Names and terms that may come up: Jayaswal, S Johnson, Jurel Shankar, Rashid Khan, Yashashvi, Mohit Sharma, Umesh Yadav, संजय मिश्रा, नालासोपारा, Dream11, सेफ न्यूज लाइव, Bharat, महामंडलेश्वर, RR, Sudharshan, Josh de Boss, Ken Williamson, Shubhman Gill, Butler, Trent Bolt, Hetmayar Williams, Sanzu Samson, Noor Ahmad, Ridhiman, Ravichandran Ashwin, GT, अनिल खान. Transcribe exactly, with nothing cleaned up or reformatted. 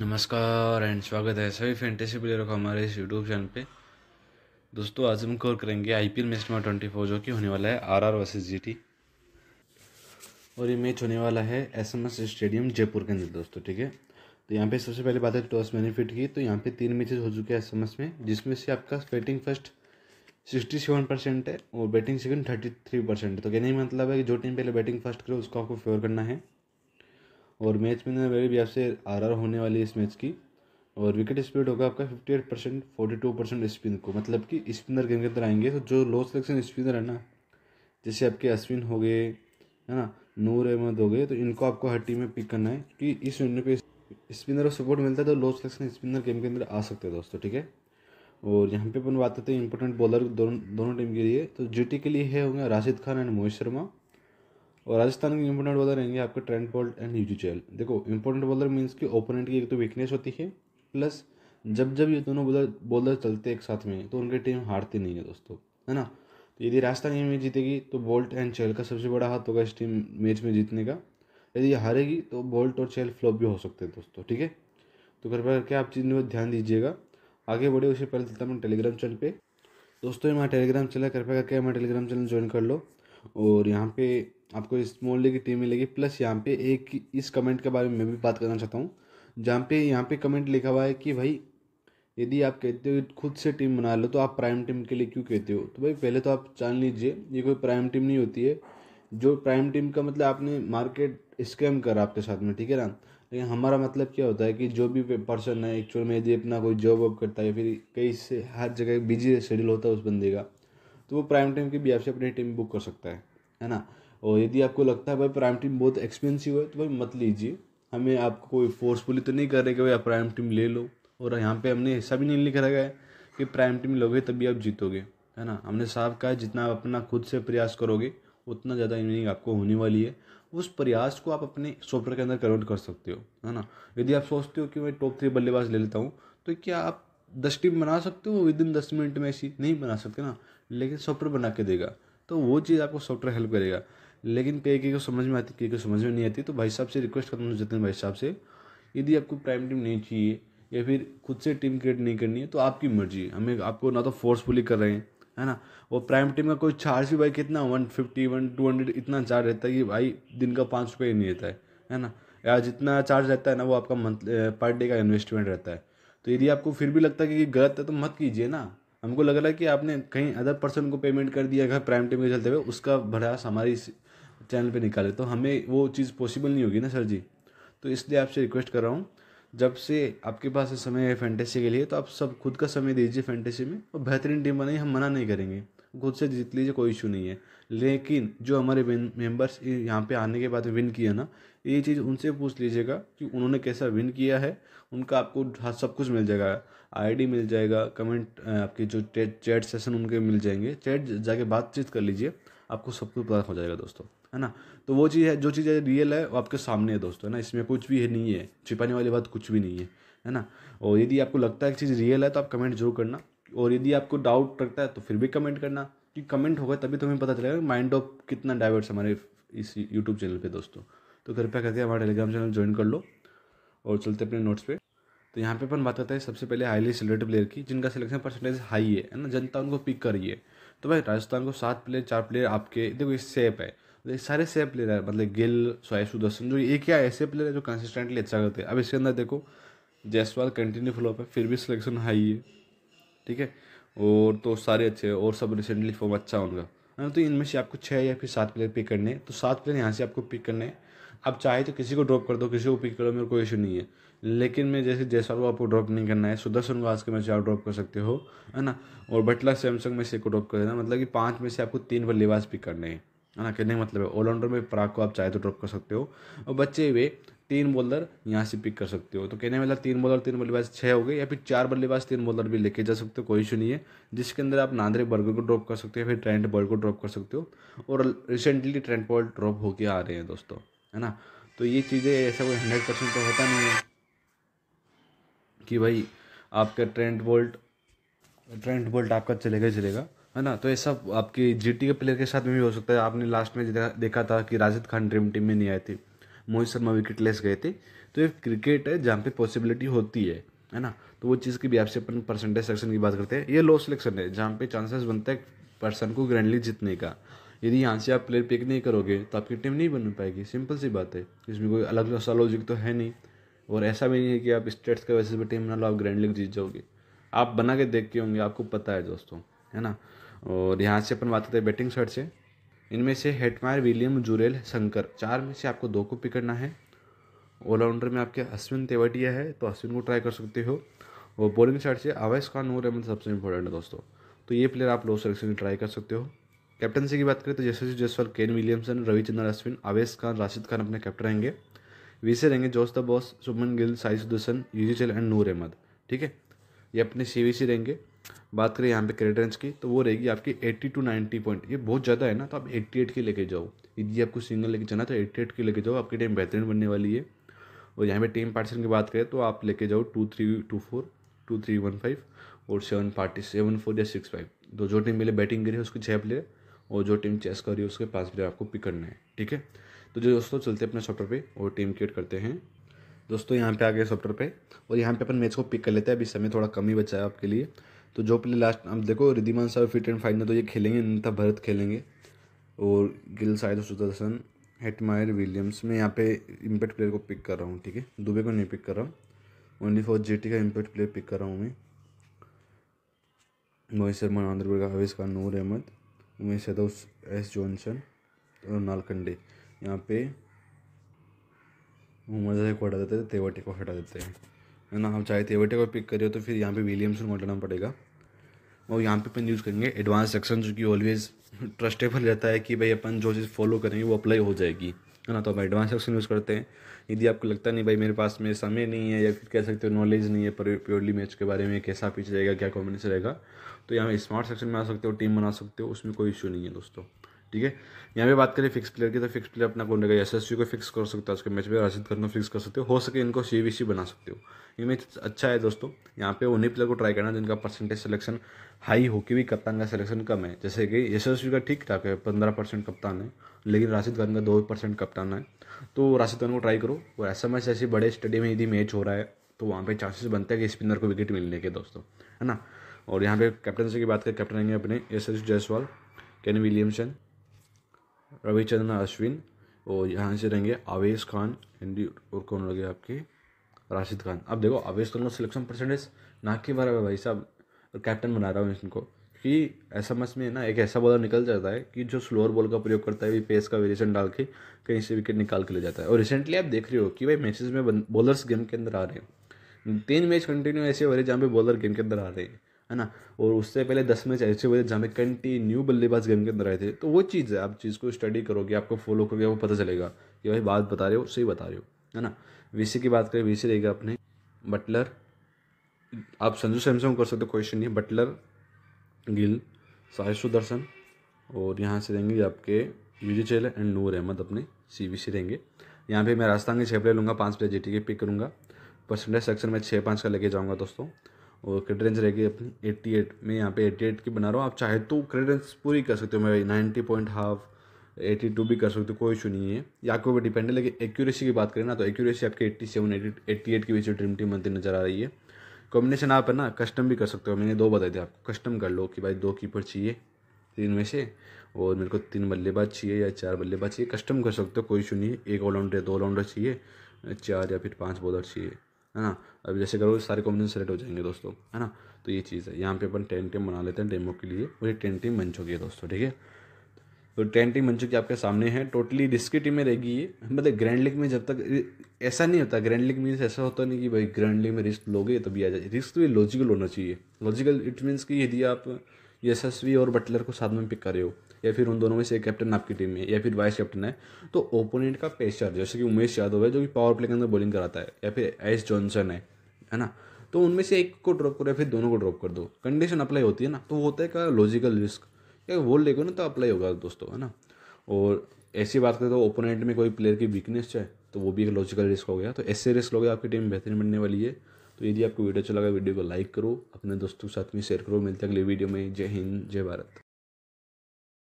नमस्कार एंड स्वागत है सभी फैंटेसी प्लेयरों का हमारे इस यूट्यूब चैनल पे। दोस्तों आज हम कवर करेंगे आईपीएल मैच नंबर चौबीस जो कि होने वाला है आरआर वर्सेस जीटी और ये मैच होने वाला है एसएमएस स्टेडियम जयपुर के अंदर दोस्तों, ठीक है। तो यहाँ पे सबसे पहले बात है टॉस बेनिफिट की, तो यहाँ पे तीन मैचेज हो चुके हैं एस एम एस में, जिसमें से आपका batting first sixty seven percent है और batting second thirty three percent है। तो कहने का मतलब है कि जो टीम पहले बैटिंग फर्स्ट करे उसको आपको फेवर करना है। और मैच में मेरे भी आपसे आर आर होने वाली है इस मैच की। और विकेट स्पीड होगा आपका अट्ठावन परसेंट बयालीस परसेंट स्पिन को, मतलब कि स्पिनर गेम के अंदर आएंगे। तो जो लो सिलेक्शन स्पिनर है ना, जैसे आपके अश्विन हो गए है ना, नूर अहमद हो गए, तो इनको आपको हर टीम में पिक करना है क्योंकि इस विनर को स्पिनर को सपोर्ट मिलता है तो लो सिलेक्शन स्पिनर गेम के अंदर आ सकते हैं दोस्तों, ठीक है। और यहाँ पे अपन बात करते हैं इंपॉर्टेंट बॉलर दोनों दोनों टीम के लिए। तो जीटी के लिए है होंगे राशिद खान एंड मोहित शर्मा, और राजस्थान के इंपॉर्टेंट बॉलर रहेंगे आपके Trent Boult and Yuzi Chahal. देखो इंपॉर्टेंट बॉलर मीन्स कि ओपोनेंट की एक तो वीकनेस होती है, प्लस जब जब ये दोनों बॉलर बॉलर चलते एक साथ में तो उनकी टीम हारती नहीं है दोस्तों, है ना। तो यदि राजस्थान ये मैच जीतेगी तो बोल्ट एंड चेल का सबसे बड़ा हाथ होगा इस टीम मैच में जीतने का। यदि हारेगी तो बोल्ट और चेल फ्लॉप भी हो सकते हैं दोस्तों, ठीक है। तो कृपया करके आप चीज़ में ध्यान दीजिएगा। आगे बढ़े उससे पहले चलता हूँ टेलीग्राम चैनल पर। दोस्तों हमारा टेलीग्राम चैनल है, कृपया करके हमारा टेलीग्राम चैनल ज्वाइन कर लो। और यहाँ पे आपको स्मॉल लीग की टीम मिलेगी। प्लस यहाँ पे एक इस कमेंट के बारे में मैं भी बात करना चाहता हूँ, जहाँ पे यहाँ पे कमेंट लिखा हुआ है कि भाई यदि आप कहते हो खुद से टीम बना लो तो आप प्राइम टीम के लिए क्यों कहते हो। तो भाई पहले तो आप जान लीजिए ये कोई प्राइम टीम नहीं होती है। जो प्राइम टीम का मतलब आपने मार्केट स्कैम करा आपके साथ में, ठीक है ना। लेकिन हमारा मतलब क्या होता है कि जो भी पर्सन है एक्चुअल में यदि अपना कोई जॉब वॉब करता है फिर कई से हर जगह बिजी शेड्यूल होता है उस बंदे का, तो वो प्राइम टीम के हिसाब से अपनी टीम बुक कर सकता है है ना। और यदि आपको लगता है भाई प्राइम टीम बहुत एक्सपेंसिव है तो भाई मत लीजिए। हमें आपको कोई फोर्सफुली तो नहीं कर रहे कि भाई आप प्राइम टीम ले लो, और यहाँ पे हमने ऐसा भी नहीं लिखा रखा है कि प्राइम टीम लोगे तभी आप जीतोगे, है ना। हमने साफ कहा जितना आप अपना खुद से प्रयास करोगे उतना ज़्यादा इनिंग आपको होने वाली है। उस प्रयास को आप अपने सोपर के अंदर कन्वर्ट कर सकते हो, है ना। यदि आप सोचते हो कि मैं टॉप थ्री बल्लेबाज ले लेता हूँ तो क्या आप दस टीम बना सकते हो विद इन दस मिनट में? ऐसी नहीं बना सकते ना, लेकिन सॉफ्टवेयर बना के देगा। तो वो चीज़ आपको सॉफ्टवेयर हेल्प करेगा। लेकिन कई कई को समझ में आती, कई को समझ में नहीं आती। तो भाई साहब से रिक्वेस्ट करना चाहते हैं, भाई साहब से यदि आपको प्राइम टीम नहीं चाहिए या फिर खुद से टीम क्रिएट नहीं करनी है तो आपकी मर्जी है। हमें आपको ना तो फोर्सफुली कर रहे हैं, है ना। और प्राइम टीम का कोई चार्ज भी भाई कितना one fifty one two hundred इतना चार्ज रहता है कि भाई दिन का पाँच रुपये नहीं रहता है, है ना। या जितना चार्ज रहता है ना वो आपका मंथली पर डे का इन्वेस्टमेंट रहता है। तो यदि आपको फिर भी लगता है कि ये गलत है तो मत कीजिए ना। हमको लग रहा है कि आपने कहीं अदर पर्सन को पेमेंट कर दिया अगर प्राइम टीम के चलते हुए, उसका भड़ास हमारे इस चैनल पे निकाले तो हमें वो चीज़ पॉसिबल नहीं होगी ना सर जी। तो इसलिए आपसे रिक्वेस्ट कर रहा हूँ, जब से आपके पास समय है फैंटेसी के लिए तो आप सब खुद का समय दीजिए फैंटेसी में, और बेहतरीन टीम बनाइए। हम मना नहीं करेंगे, खुद से जीत लीजिए, कोई इशू नहीं है। लेकिन जो हमारे मेम्बर्स यहाँ पे आने के बाद विन किया ना, ये चीज़ उनसे पूछ लीजिएगा कि उन्होंने कैसा विन किया है। उनका आपको सब कुछ मिल जाएगा, आईडी मिल जाएगा, कमेंट आपके जो चैट सेशन उनके मिल जाएंगे, चैट जाके बातचीत कर लीजिए, आपको सब कुछ पता हो जाएगा दोस्तों, है ना। तो वो चीज़ है, जो चीज़ है रियल है वो आपके सामने है दोस्तों, है ना। इसमें कुछ भी नहीं है, छिपाने वाली बात कुछ भी नहीं है, है ना। और यदि आपको लगता है कि चीज़ रियल है तो आप कमेंट जरूर करना, और यदि आपको डाउट लगता है तो फिर भी कमेंट करना, कि कमेंट होगा तभी तुम्हें पता चलेगा माइंड ऑफ कितना डाइवर्स हमारे इस यूट्यूब चैनल पे दोस्तों। तो कृपया करके हमारा टेलीग्राम चैनल ज्वाइन कर लो। और चलते अपने नोट्स पे। तो यहाँ पे अपन बात करते हैं सबसे पहले हाईली सिलेक्टेड प्लेयर की, जिनका सिलेक्शन परसेंटेज हाई है, है ना। जनता उनको पिक करी है। तो भाई राजस्थान को सात प्लेयर, चार प्लेयर आपके देखो ये सेफ है, सारे सेफ प्लेयर है, मतलब गिल, सोहेब, सुदर्शन, जो एक या ऐसे प्लेयर है जो कंसिस्टेंटली अच्छा करते हैं। अब इसके अंदर देखो जयसवाल कंटिन्यू फ्लॉप है फिर भी सिलेक्शन हाई है, ठीक है। और तो सारे अच्छे हैं और सब रिसेंटली फॉर्म अच्छा उनका, है ना। तो इनमें से आपको छः या फिर सात प्लेयर पिक करने हैं। तो सात प्लेयर यहाँ से आपको पिक करने हैं। आप चाहे तो किसी को ड्रॉप कर दो, किसी को पिक करो, मेरे कोई इशू नहीं है। लेकिन मैं जैसे जयसवाल को आपको ड्रॉप नहीं करना है, सुदर्शन को आज के मैच से आप ड्रॉप कर सकते हो, है ना। और बटलर, सैमसंग में से को ड्रॉप कर देना, मतलब कि पाँच में से आपको तीन बल्लेबाज पिक करने हैं, है ना। कहने का मतलब है ऑलराउंडर में प्राग को आप चाहे तो ड्रॉप कर सकते हो, और बच्चे हुए तीन बॉलर यहाँ से पिक कर सकते हो। तो कहने वाला तीन बॉलर तीन बल्लेबाज छः हो गए, या फिर चार बल्लेबाज तीन बॉलर भी लेके जा सकते हो, कोई इशू नहीं है। जिसके अंदर आप नांद्रे बर्गर को ड्रॉप कर सकते हो, फिर ट्रेंट बॉल्ट को ड्रॉप कर सकते हो। और रिसेंटली ट्रेंट बॉल्ट ड्रॉप होके आ रहे हैं दोस्तों, है ना। तो ये चीज़ें ऐसा कोई हंड्रेड परसेंट तो होता नहीं है कि भाई आपका ट्रेंट बॉल्ट ट्रेंट बॉल्ट आपका चलेगा चलेगा है ना। तो ये सब आपके जीटी के प्लेयर के साथ में भी हो सकता है। आपने लास्ट में देखा था कि राशिद खान ड्रीम टीम में नहीं आए थे, मोहित शर्मा विकेट लेस गए थे, तो ये क्रिकेट है जहाँ पे पॉसिबिलिटी होती है है ना। तो वो चीज़ की भी आपसे अपन परसेंटेज सेक्शन की बात करते हैं। ये लो सिलेक्शन है जहाँ पे चांसेस बनता है पर्सन को ग्रैंड लीग जीतने का। यदि यहाँ से आप प्लेयर पिक नहीं करोगे तो आपकी टीम नहीं बन पाएगी, सिंपल सी बात है। इसमें कोई अलग सा लॉजिक तो है नहीं, और ऐसा भी नहीं है कि आप स्टेट्स की वजह से टीम बना लो आप ग्रैंड लीग जीत जाओगे। आप बना के देख के होंगे, आपको पता है दोस्तों, है ना। और यहाँ से अपन बात करते हैं बैटिंग शॉट से। इनमें से हेटमायर विलियम जुरेल शंकर चार में से आपको दो को पिक करना है। ऑलराउंडर में आपके अश्विन तेवटिया है तो अश्विन को ट्राई कर सकते हो। और बॉलिंग शॉट से अवैस खान नूर अहमद सबसे इंपॉर्टेंट है दोस्तों, तो ये प्लेयर आप लो सिलेक्शन में ट्राई कर सकते हो। कैप्टनसी की बात करें तो जैसे जयसवाल, केन विलियमसन, रविचंद्रन अश्विन, अवैस खान, राशिद खान अपने कैप्टन रहेंगे। वीसे रहेंगे जोश the boss, Shubman Gill, Sai Sudharsan, Yuzi Chahal and नूर अहमद, ठीक है। ये अपने सी वी सी रहेंगे। बात करें यहाँ पे क्रेडिट रेंज की तो वो रहेगी आपकी अस्सी टू नब्बे पॉइंट। ये बहुत ज़्यादा है ना, तो आप अट्ठासी की लेके जाओ। यदि आपको सिंगल लेके जाना तो अट्ठासी की लेके जाओ, आपकी टीम बेहतरीन बनने वाली है। और यहाँ पे टीम पार्टीशन की बात करें तो आप लेके जाओ two three two four two three one five, और सेवन पार्टी सेवन फोर या सिक्स फाइव। तो जो टीम मेरे बैटिंग करी है उसके छः प्लेयर, और जो टीम चेस कर रही है उसके पाँच प्लेयर आपको पिक करना है, ठीक है। तो जो दोस्तों चलते हैं अपने सॉफ्टवेयर पे और टीम क्रिएट करते हैं। दोस्तों यहाँ पे आ गए सॉफ्टवेयर पे, और यहाँ पे अपन मैच को पिक कर लेते हैं। अभी समय थोड़ा कम ही बचा है आपके लिए। तो जो प्लेयर लास्ट आप देखो रिधिमान साहब फिट एंड फाइन है तो ये खेलेंगे, अन्यथा भरत खेलेंगे। और Gill, side, Sudharsan, Hetmyer Williams में यहाँ पे इम्पैक्ट प्लेयर को पिक कर रहा हूँ, ठीक है। दुबे को नहीं पिक कर रहा हूँ, ओनली फॉर जीटी का इम्पैक्ट प्लेयर पिक कर रहा हूँ मैं। मोहित शर्मा, आंध्रगढ़ का हवेश खान, नूर अहमद, उमेश यादव, एस जॉनसन और नालकंडे। यहाँ पे मोहम्मद को हटा देते हैं, तेवटे को हटा देते हैं, है ना। हम चाहे तेवटे को पिक करें तो फिर यहाँ पे विलियम्सन को हटाना पड़ेगा। और यहाँ पे अपन यूज़ करेंगे एडवांस सेक्शन, जो कि ऑलवेज ट्रस्टेबल रहता है कि भाई अपन जो चीज़ फॉलो करेंगे वो अप्लाई हो जाएगी, है ना। तो हम एडवांस सेक्शन यूज़ करते हैं। यदि आपको लगता नहीं भाई मेरे पास में समय नहीं है, या फिर कह सकते हो नॉलेज नहीं है प्योरली मैच के बारे में, कैसा पिच रहेगा, क्या कॉम्बिनेशन रहेगा, तो यहाँ स्मार्ट सेक्शन में आ सकते हो, टीम बना सकते हो, उसमें कोई इशू नहीं है दोस्तों, ठीक है। यहाँ पे बात करें फिक्स प्लेयर की तो फिक्स प्लेयर अपना कौन रहेगा, यशस्वी को फिक्स कर सकते हो, उसके मैच में राशिद खान को फिक्स कर सकते हो। हो सके इनको सी वी सी बना सकते हो। ये मैच अच्छा है दोस्तों। यहाँ पे उन्हीं प्लेयर को ट्राई करना जिनका परसेंटेज सिलेक्शन हाई हो के भी कप्तान का सिलेक्शन कम है। जैसे कि यशस्वी का ठीक ठाक है, पंद्रह परसेंट कप्तान है, लेकिन राशिद खान का दो परसेंट कप्तान है, तो राशिद खान को ट्राई करो। और ऐसा मैच ऐसे बड़े स्टेडियम में यदि मैच हो रहा है तो वहाँ पर चांसेस बनते हैं कि स्पिनर को विकेट मिलने के दोस्तों, है ना। और यहाँ पे कैप्टनसी की बात करें, कैप्टन रहेंगे अपने यशस्वी जायसवाल, केन विलियमसन, रविचंद्रन अश्विन, और यहाँ से रहेंगे अवैस खान हिंदी, और कौन लगे आपके राशिद खान। अब देखो अवैस खान का सिलेक्शन परसेंटेज ना के बराबर, भाई साहब कैप्टन बना रहा हूँ इनको कि ऐसा मैच में ना एक ऐसा बॉलर निकल जाता है कि जो स्लोअर बॉल का प्रयोग करता है, भी पेस का वेरिएशन डाल के कहीं से विकेट निकाल के ले जाता है। और रिसेंटली आप देख रहे हो कि भाई मैचेस में बॉलर्स गेम के अंदर आ रहे हैं, तीन मैच कंटिन्यू ऐसे हो रहे हैं जहाँ पे बॉलर गेम के अंदर आ रहे हैं, है ना। और उससे पहले दस मैच ऐसे हुए जहाँ पे कंटिन्यू बल्लेबाज गेम के अंदर आए थे। तो वो चीज़ है, आप चीज़ को स्टडी करोगे, आपको फॉलो करोगे, आपको पता चलेगा कि भाई बात बता रहे हो सही बता रहे हो, है ना। वीसी की बात करें, वीसी रहेगा अपने बटलर, आप संजू सैमसन कर सकते हो, क्वेश्चन नहीं। बटलर, गिल, साई सुदर्शन, और यहाँ से रहेंगे आपके यू जी चेल एंड नूर अहमद अपने सी वी सी रहेंगे। यहाँ पर मैं राजस्थान के छः प्लेयर लूँगा, पाँच प्लेयर जी टी के पिक करूँगा। परसेंटेज सेक्शन में छः पाँच का लेके जाऊँगा दोस्तों। और क्रेडिट रेंज रहेगी अपनी अट्ठासी में, यहाँ पे अट्ठासी की बना रहा हूँ। आप चाहे तो क्रेडिट रेंज पूरी कर सकते हो, मैं नब्बे पॉइंट हाफ बयासी भी कर सकते हो, कोई इशू नहीं है, या आपके ऊपर डिपेंड है। लेकिन एक्यूरेसी की बात करें ना तो एक्यूरेसी आपके सत्तासी अट्ठासी के बीच ड्रीम टीम बनती नजर आ रही है। कॉम्बिनेशन आप है ना कस्टम भी कर सकते हो, मैंने दो बताए थे आपको, कस्टम कर लो कि भाई दो कीपर चाहिए तीन में से, और मेरे को तीन बल्लेबाज चाहिए या चार बल्लेबाज चाहिए, कस्टम कर सकते हो, कोई इशू नहीं है। एक ऑलराउंडर, दो ऑलराउंडर चाहिए, चार या फिर पाँच बॉलर चाहिए, है ना। अब जैसे करो सारे कॉम्बिनेशन सेलेक्ट हो जाएंगे दोस्तों, है ना। तो ये चीज़ है। यहाँ पे अपन टेन टीम बना लेते हैं डेमो के लिए, और ये टेन टीम बन चुकी है दोस्तों, ठीक है। तो टेन टीम बन चुकी आपके सामने है। टोटली रिस्की टीमें रहेगी ये, मतलब ग्रैंड लीग में जब तक ऐसा नहीं होता, ग्रैंड लीग मीन्स ऐसा होता नहीं कि भाई ग्रैंड लीग में रिस्क लोगे तभी आ जाए। रिस्क तो ये लॉजिकल होना चाहिए। लॉजिकल इट मीन्स कि यदि आप यशस्वी और बटलर को साथ में पिक कर रहे हो, या फिर उन दोनों में से कैप्टन आपकी टीम में या फिर वाइस कैप्टन है, तो ओपोनेंट का प्रेशर, जैसे कि उमेश यादव है जो कि पावर प्ले के अंदर बॉलिंग कराता है, या फिर एस जॉनसन है है ना, तो उनमें से एक को ड्रॉप करो या फिर दोनों को ड्रॉप कर दो, कंडीशन अप्लाई होती है ना। तो होता है क्या लॉजिकल रिस्क, या वो लेगो ना तो अप्लाई होगा दोस्तों, है ना। और ऐसी बात करें तो ओपोनेंट में कोई प्लेयर की वीकनेस है तो वो भी एक लॉजिकल रिस्क हो गया। तो ऐसे रिस्क लोगे आपकी टीम बेहतरीन बनने वाली है। तो यदि आपको वीडियो अच्छा लगा, वीडियो को लाइक करो, अपने दोस्तों के साथ में शेयर करो। मिलते हैं अगले वीडियो में। जय हिंद, जय भारत।